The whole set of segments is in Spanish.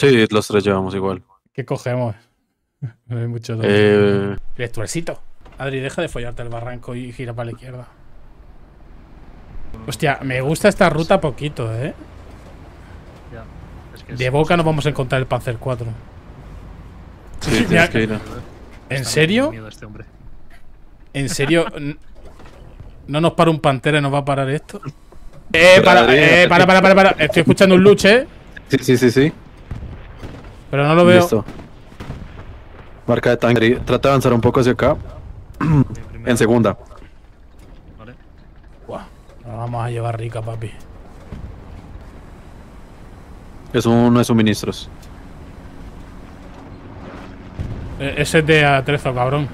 Sí, los tres llevamos igual. ¿Qué cogemos? No hay mucho dolor. Lecturecito. Adri, deja de follarte el barranco y gira para la izquierda. Hostia, me gusta esta ruta poquito, ¿eh? Ya. Es que de boca nos vamos a encontrar el Panzer 4. Sí, tienes que ir. ¿En serio? ¿En serio? ¿No nos para un Pantera y nos va a parar esto? Para. Estoy escuchando un Luch, ¿eh? Sí. Pero no lo veo. Listo. Marca de tanque. Trata de avanzar un poco hacia acá. En segunda. Vale. Buah. Nos vamos a llevar rica, papi. Es uno de suministros. Ese es de atrezo, cabrón.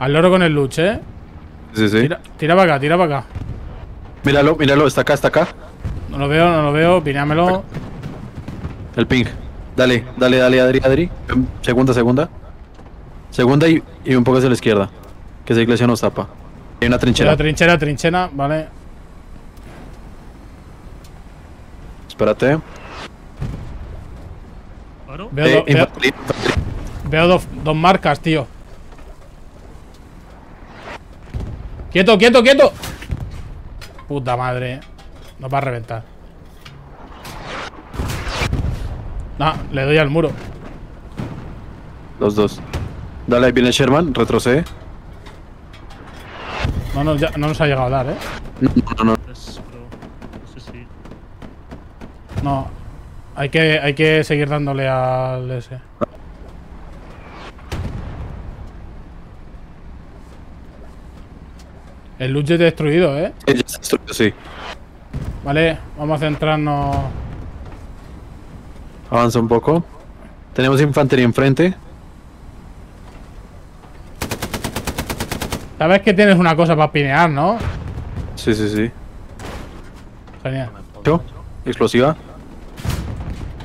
Al loro con el Luch, ¿eh? Sí. Tira para acá, tira para acá. Míralo. Está acá. No lo veo. Pinámelo. El ping. Dale, Adri. Segunda y un poco hacia la izquierda. Que esa iglesia nos tapa. Hay una trinchera. Trinchera, vale. Espérate. Veo dos marcas, tío. ¡Quieto! Puta madre. Nos va a reventar. Le doy al muro. Los dos. Dale, ahí viene Sherman, retrocede. No nos ha llegado a dar, ¿eh? No. No, hay que seguir dándole al ese. El Luch es destruido, ¿eh? Sí, ya está destruido, sí. Vale, vamos a centrarnos. Avanza un poco. Tenemos infantería enfrente. Sabes que tienes una cosa para pinear, ¿no? Sí. Genial. ¿Yo? Explosiva.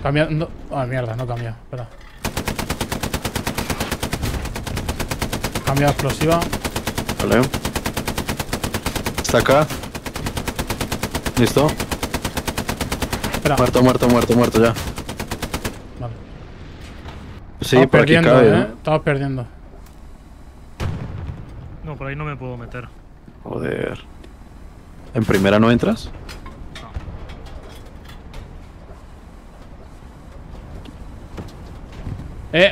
Cambiando. Ah, mierda, no cambia. Espera. Cambia explosiva. Vale. Está acá. Listo. Espera. Muerto ya. Vale. Sí, estamos por aquí cabe, ¿eh? Estamos perdiendo. No, por ahí no me puedo meter. Joder. ¿En primera no entras?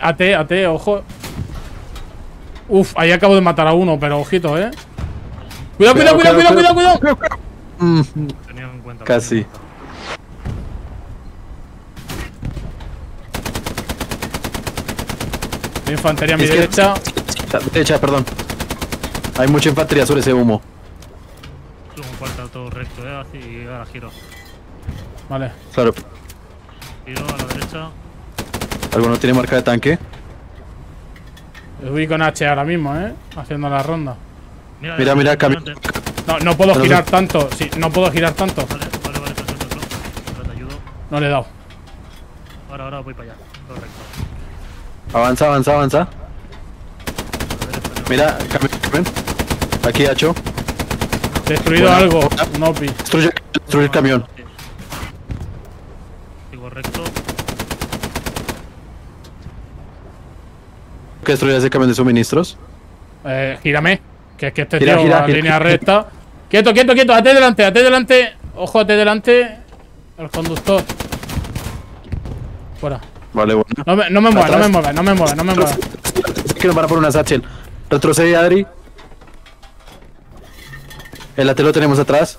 AT, ojo. Uf, ahí acabo de matar a uno, pero ojito, eh. Cuidado. Tenía en cuenta. Casi. Infantería a mi derecha. Derecha, perdón. Hay mucha infantería sobre ese humo. Tú con falta todo recto, así ahora giro. Vale. Claro. Giro a la derecha. ¿Alguno tiene marca de tanque? Voy con H ahora mismo, haciendo la ronda. Mira, cambio. No puedo girar tanto. Sí, no puedo girar tanto. Vale, te ayudo. No le he dado. Ahora voy para allá. Correcto. Avanza. Mira, cambio. Aquí, hacho. Destruido algo. No, pi. Destruye el camión. Sigo recto. ¿Qué destruye ese camión de suministros? Gírame. Que es que este tío va a línea recta. Quieto. Ate delante. Ojo, ate delante. El conductor. Fuera. Vale, bueno. No me muevas. Es que nos van a por una satchel. Retrocede, Adri. El ate lo tenemos atrás.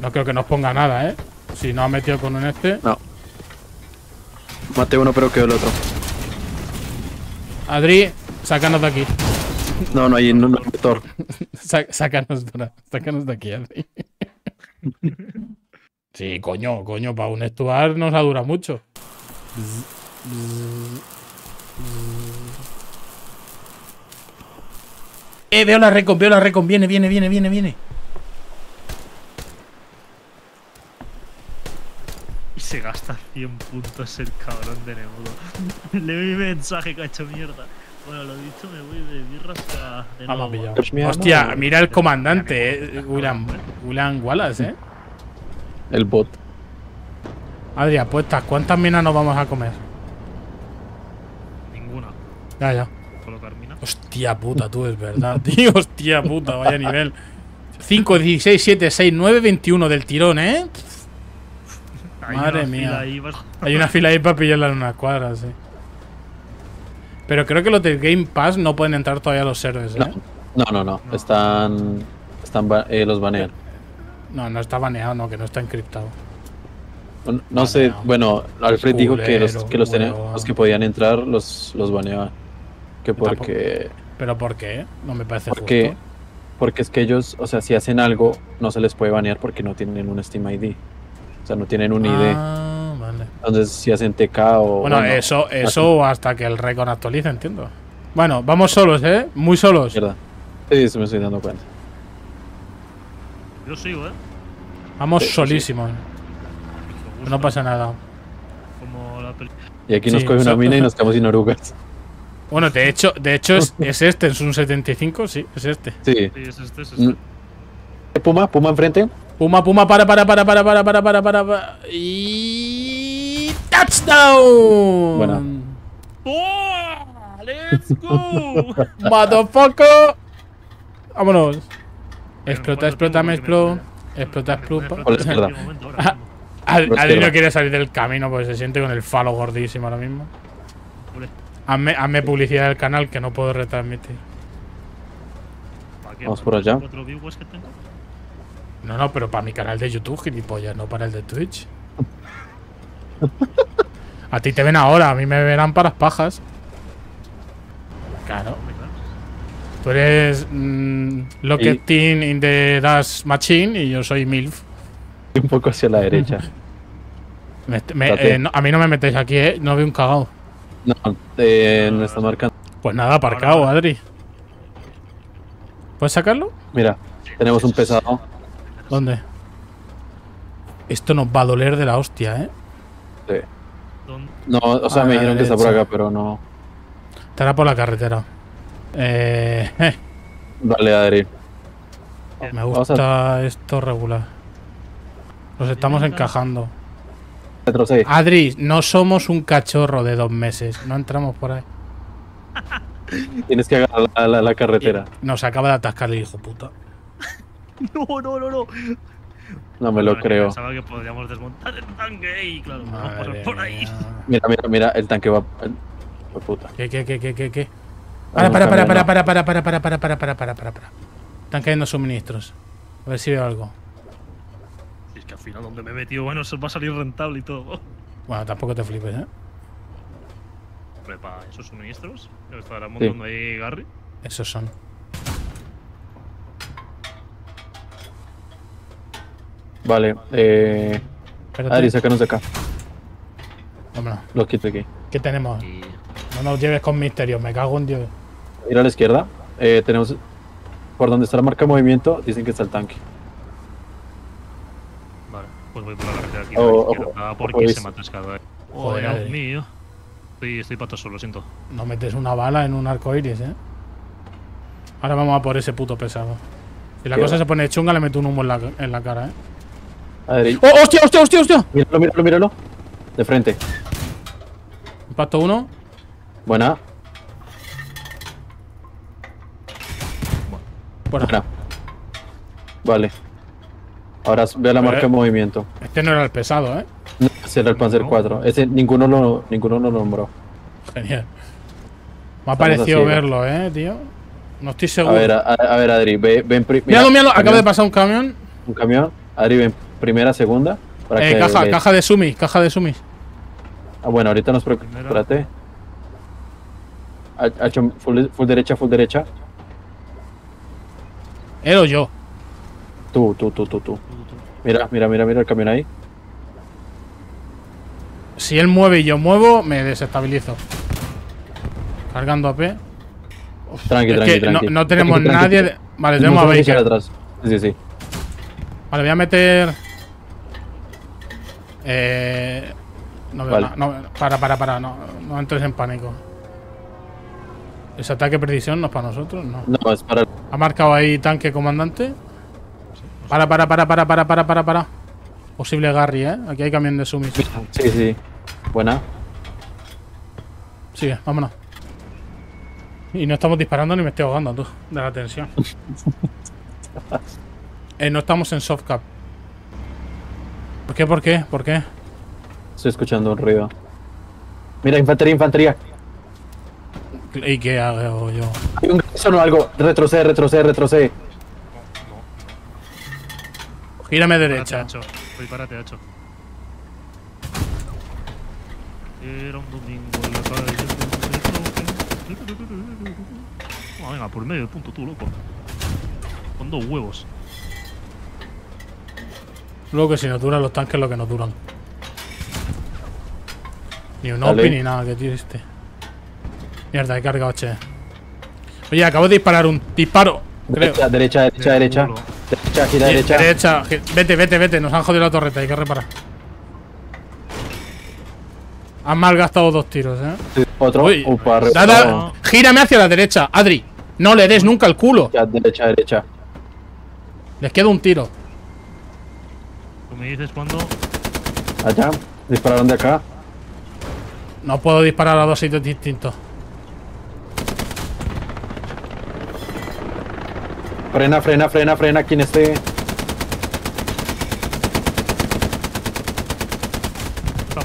No creo que nos ponga nada, Si no ha metido con un este. No. Maté uno, pero quedó el otro. Adri, sácanos de aquí. No, ahí no hay motor. Sácanos de aquí, Adri. Sí, coño, para un estuar nos ha durado mucho. Veo la recon, viene. Se gasta 100 puntos el cabrón de Nebulo. Le doy mensaje, cacho mierda. Bueno, lo dicho, me voy de birras a... Vamos, nuevo, hostia, mira el comandante, Ulan Wallace, ¿eh? El bot. Adri, apuestas, ¿cuántas minas nos vamos a comer? Ninguna. Ya, ya. Solo Carmina. Hostia puta, tú, es verdad, tío. Hostia puta, vaya nivel. 5, 16, 7, 6, 9, 21 del tirón, ¿eh? Madre mía. Hay una fila ahí para pillarla en una cuadra, sí. Pero creo que los del Game Pass no pueden entrar todavía los servers, ¿eh? No. Los banean. No está baneado, no, que no está encriptado. No sé, bueno, Alfred dijo que los que podían entrar los baneaban. Que porque... ¿Pero por qué? No me parece justo. Porque es que ellos, o sea, si hacen algo, no se les puede banear porque no tienen un Steam ID. O sea, no tienen un ID. Ah, vale. Entonces, si hacen TK o... Bueno, eso hasta que el récord actualice, entiendo. Bueno, vamos solos, ¿eh? Muy solos. ¿Verdad? Sí, se me estoy dando cuenta. Yo sigo, ¿eh? Vamos solísimos. Sí. No pasa nada. Como la película. Y aquí nos coge una mina y nos quedamos sin orugas. Bueno, de hecho es este, es un 75, sí, es este. Sí, es este. Puma enfrente. Puma, para. Y... ¡Touchdown! Buena. ¡Oh! ¡Let's go! ¡Motherfucker! ¡Vámonos! Explota. Adri no quiere salir del camino porque se siente con el falo gordísimo ahora mismo. Hazme publicidad del canal que no puedo retransmitir. Vamos por allá. No, pero para mi canal de YouTube, gilipollas, no para el de Twitch. A ti te ven ahora, a mí me verán para las pajas. Claro. Tú eres Locketin in the Das Machine y yo soy MILF. Un poco hacia la derecha. A mí no me metéis aquí, ¿eh? No veo un cagado. No está marcando. Pues nada, aparcado, Adri. ¿Puedes sacarlo? Mira, tenemos un pesado. ¿Dónde? Esto nos va a doler de la hostia, ¿eh? Sí. No, o sea, me dijeron que está por acá, pero no. Estará por la carretera. Dale, Adri. Me gusta esto regular. Nos estamos encajando. Adri, no somos un cachorro de 2 meses. No entramos por ahí. Tienes que agarrar la carretera. Nos acaba de atascar el hijo puta. No. No me lo creo. Pensaba que podríamos desmontar el tanque y claro, vamos a pasar por ahí. Mira, el tanque va. Por puta. ¿Qué? Para. Están cayendo suministros. A ver si veo algo. Que al final donde me he metido, bueno, eso va a salir rentable y todo. Bueno, tampoco te flipes, ¿eh? Hombre, para esos suministros que estarán montando ahí, Garry. Esos son. Vale, espérate. Adri, sácanos de acá. Vámonos. Los quito aquí. ¿Qué tenemos? No nos lleves con misterios, me cago en Dios. Ir a la izquierda. Tenemos... Por donde está la marca de movimiento, dicen que está el tanque. Pues voy por la carretera aquí porque se me ha atascado. Joder, Dios mío. Estoy pato solo, lo siento. No metes una bala en un arco iris, ¿eh? Ahora vamos a por ese puto pesado. Si la cosa se pone chunga, le meto un humo en la cara, ¿eh? Adri. ¡Oh, hostia! Míralo. De frente. Impacto 1. Buena. Buena. Vale. Ahora veo la marca de movimiento. Este no era el pesado, ¿eh? No, ese era el Panzer 4. Ese ninguno lo nombró. Genial. Me ha parecido verlo, tío. No estoy seguro. A ver, Adri, ven primero. Míralo. Acaba de pasar un camión. Un camión. Adri, ven primera, segunda. Para que caja de sumis, Ah, bueno, ahorita nos espérate. Ha hecho full derecha. ¿Era yo? Tú. Mira el camión ahí. Si él mueve y yo muevo, me desestabilizo. Cargando AP. Tranqui. No tenemos nadie. Vale, tenemos a Baker. Atrás. Sí. Vale, voy a meter. No veo nada. No, para. No entres en pánico. ¿Ese ataque de precisión no es para nosotros? No, no es para... ¿Ha marcado ahí tanque comandante? Para. Posible Garry, ¿eh? Aquí hay camión de sumis. Sí, sí. Buena. Sigue, vámonos. Y no estamos disparando ni me estoy ahogando, tú. De la tensión. No estamos en softcap. ¿Por qué? ¿Por qué? ¿Por qué? Estoy escuchando un ruido. Mira, infantería, infantería. ¿Y qué hago yo? Hay un garrison o algo. Retrocede, retrocede, retrocede. Gírame derecha. Prepárate, Hacho. Era un domingo en la tarde. Venga, por medio de punto, tú, loco. Con dos huevos. Luego que si nos duran los tanques, lo que nos duran. Ni un OPI ni nada, que tío este. Mierda, he cargado H. Oye, acabo de disparar un disparo. Creo. Derecha, derecha, derecha. Derecha, gira derecha. Derecha, vete, vete, vete. Nos han jodido la torreta, hay que reparar. Han malgastado dos tiros, eh. Otro. Uy, nada, gírame hacia la derecha, Adri. No le des nunca el culo. Derecha, derecha. Les queda un tiro. ¿Tú me dices cuándo? Allá. Dispararon de acá. No puedo disparar a dos sitios distintos. Frena, frena, frena, frena, quien esté. Está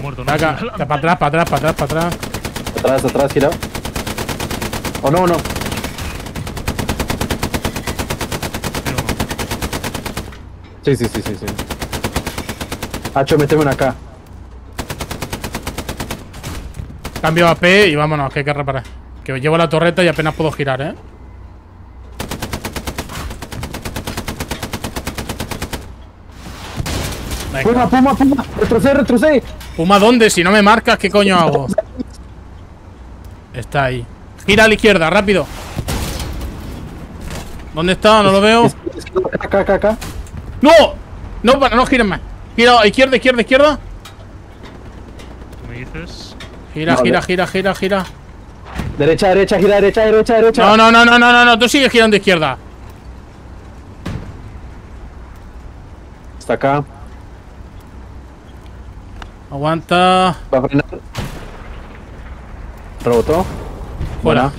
muerto, ¿no? Acá, para atrás, para atrás, para atrás, para atrás. Atrás, atrás, gira. O no, o no. Sí, sí, sí, sí, sí. Hacho, méteme una acá. Cambio a P y vámonos, que hay que reparar. Que llevo la torreta y apenas puedo girar, ¿eh? Venga. Puma, Puma, Puma. Retrocede, retrocede. Puma, ¿dónde? Si no me marcas, ¿qué coño hago? Está ahí. Gira a la izquierda, rápido. ¿Dónde está? No lo veo. Acá, acá, acá. ¡No! No, para, no giren más. Gira a izquierda, izquierda, izquierda. ¿Me dices? Gira, gira, gira, gira, gira. Derecha, derecha, gira, derecha, derecha, derecha. No, no, no, no, no, no. Tú sigues girando izquierda. Está acá. Aguanta. Va a frenar. Rebotó. Fuera. Buena.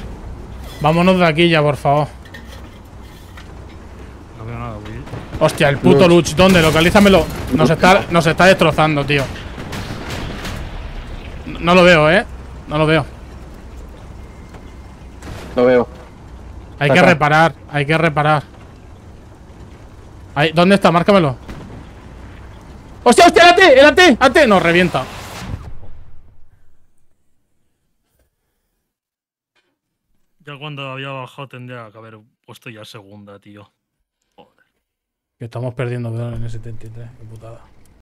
Vámonos de aquí ya, por favor. No veo nada, güey. Hostia, el puto Luch. ¿Dónde? Localízamelo. Nos está destrozando, tío. No lo veo, ¿eh? No lo veo. Lo veo. Hay que reparar. Hay que reparar. Ahí, ¿dónde está? Márcamelo. ¡Hostia, hostia! ¡El AT! ¡El AT! ¡Nos revienta! Ya cuando había bajado tendría que haber puesto ya segunda, tío. Joder. Que estamos perdiendo en el 73. Qué putada.